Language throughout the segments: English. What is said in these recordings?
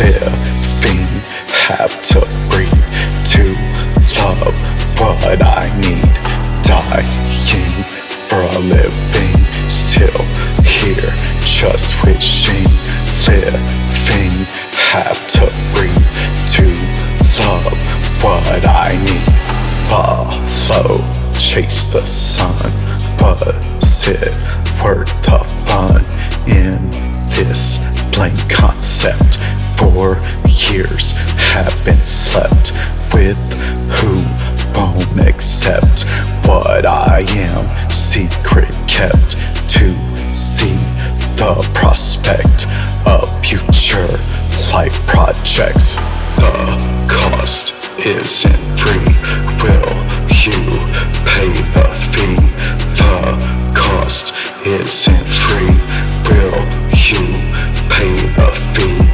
living, have to breathe, to love what I need, dying for a living, still here, just wishing, living, have to breathe, to love what I need, follow, chase the sun, but sit worth the fun in this blank concept. 4 years haven't slept with who won't accept what I am, secret kept, to see the prospect of future life projects. The cost isn't free, will you pay the fee? The cost isn't free, will you pay the fee?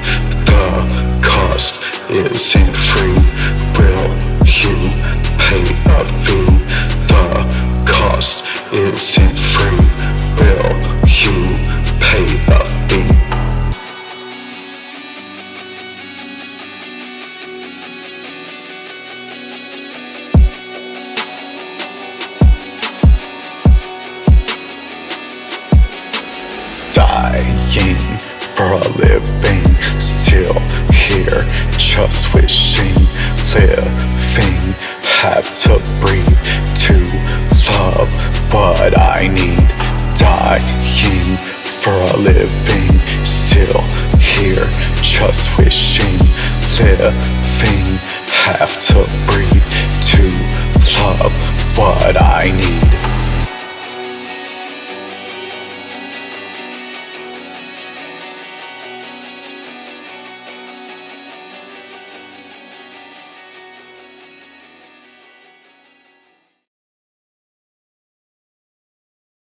The cost isn't free, will you pay the fee? The cost isn't free, will you pay the fee? Dying for a living, still here, just wishing, living, have to breathe, to love what I need, dying for a living, still here, just wishing, living, have to breathe, to love what I need.